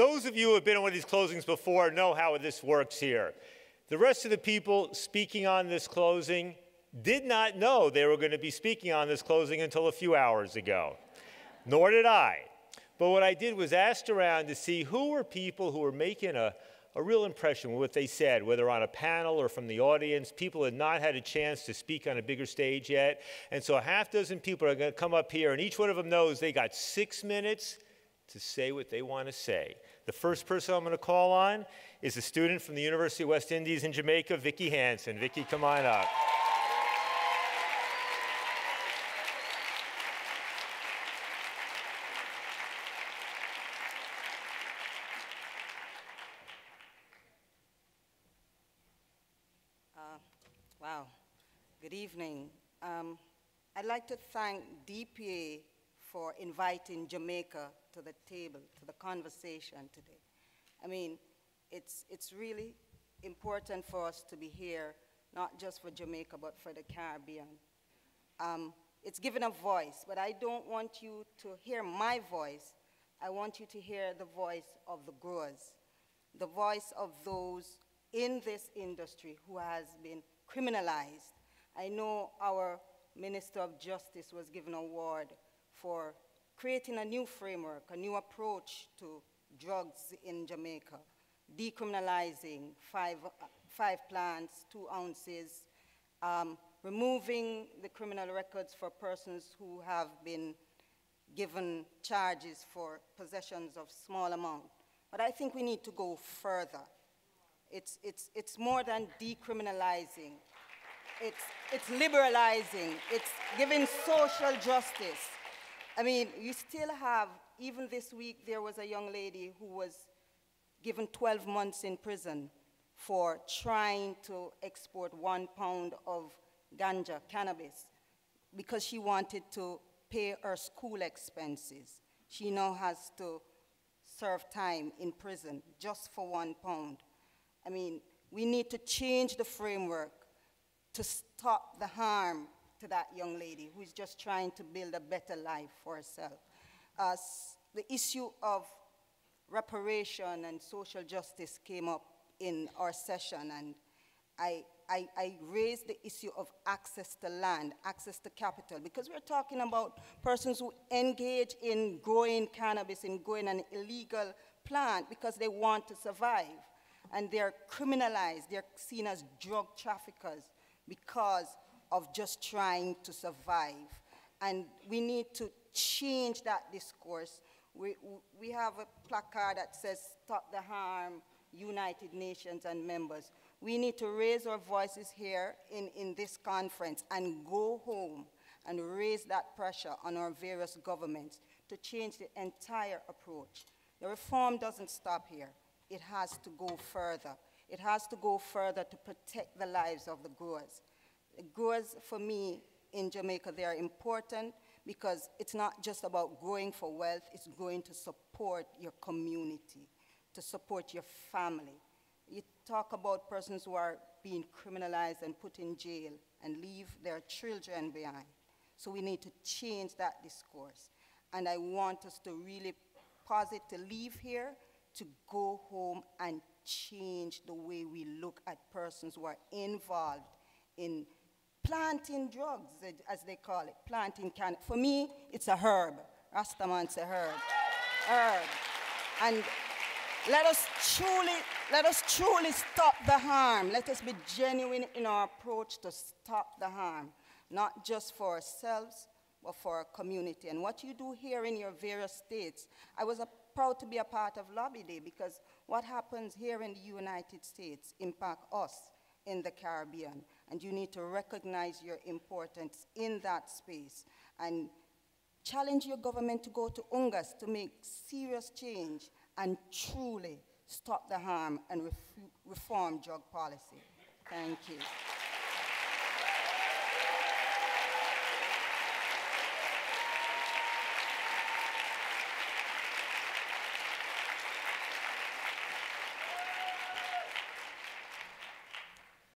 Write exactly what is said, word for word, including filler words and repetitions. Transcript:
those of you who have been on one of these closings before know how this works here. The rest of the people speaking on this closing did not know they were going to be speaking on this closing until a few hours ago, nor did I. But what I did was asked around to see who were people who were making a, a real impression with what they said, whether on a panel or from the audience. People had not had a chance to speak on a bigger stage yet. And so a half dozen people are going to come up here, and each one of them knows they got six minutes to say what they want to say. The first person I'm going to call on is a student from the University of the West Indies in Jamaica, Vicki Hansen. Vicki, come on up. Good evening. Um, I'd like to thank D P A for inviting Jamaica to the table, to the conversation today. I mean, it's, it's really important for us to be here, not just for Jamaica, but for the Caribbean. Um, it's given a voice, but I don't want you to hear my voice. I want you to hear the voice of the growers, the voice of those in this industry who has been criminalized. I know our Minister of Justice was given an award for creating a new framework, a new approach to drugs in Jamaica, decriminalizing five, five plants, two ounces, um, removing the criminal records for persons who have been given charges for possessions of small amount. But I think we need to go further. It's, it's, it's more than decriminalizing. It's, it's liberalizing, it's giving social justice. I mean, you still have, even this week, there was a young lady who was given twelve months in prison for trying to export one pound of ganja, cannabis, because she wanted to pay her school expenses. She now has to serve time in prison just for one pound. I mean, we need to change the framework to stop the harm to that young lady who's just trying to build a better life for herself. Uh, the issue of reparation and social justice came up in our session, and I, I, I raised the issue of access to land, access to capital, because we're talking about persons who engage in growing cannabis, in growing an illegal plant because they want to survive. And they're criminalized, they're seen as drug traffickers, because of just trying to survive. And we need to change that discourse. We, we have a placard that says, "Stop the harm, United Nations and members." We need to raise our voices here in, in this conference and go home and raise that pressure on our various governments to change the entire approach. The reform doesn't stop here. It has to go further. It has to go further to protect the lives of the growers. The growers, for me, in Jamaica, they are important because it's not just about growing for wealth, it's growing to support your community, to support your family. You talk about persons who are being criminalized and put in jail and leave their children behind. So we need to change that discourse. And I want us to really posit to leave here, to go home and change the way we look at persons who are involved in planting drugs, as they call it, planting cannabis. For me, it's a herb. Rastaman's a herb. herb. And let us truly, let us truly stop the harm. Let us be genuine in our approach to stop the harm, not just for ourselves, but for our community. And what you do here in your various states, I was a proud to be a part of Lobby Day, because what happens here in the United States impacts us in the Caribbean, and you need to recognize your importance in that space and challenge your government to go to Ungas to make serious change and truly stop the harm and reform drug policy. Thank you.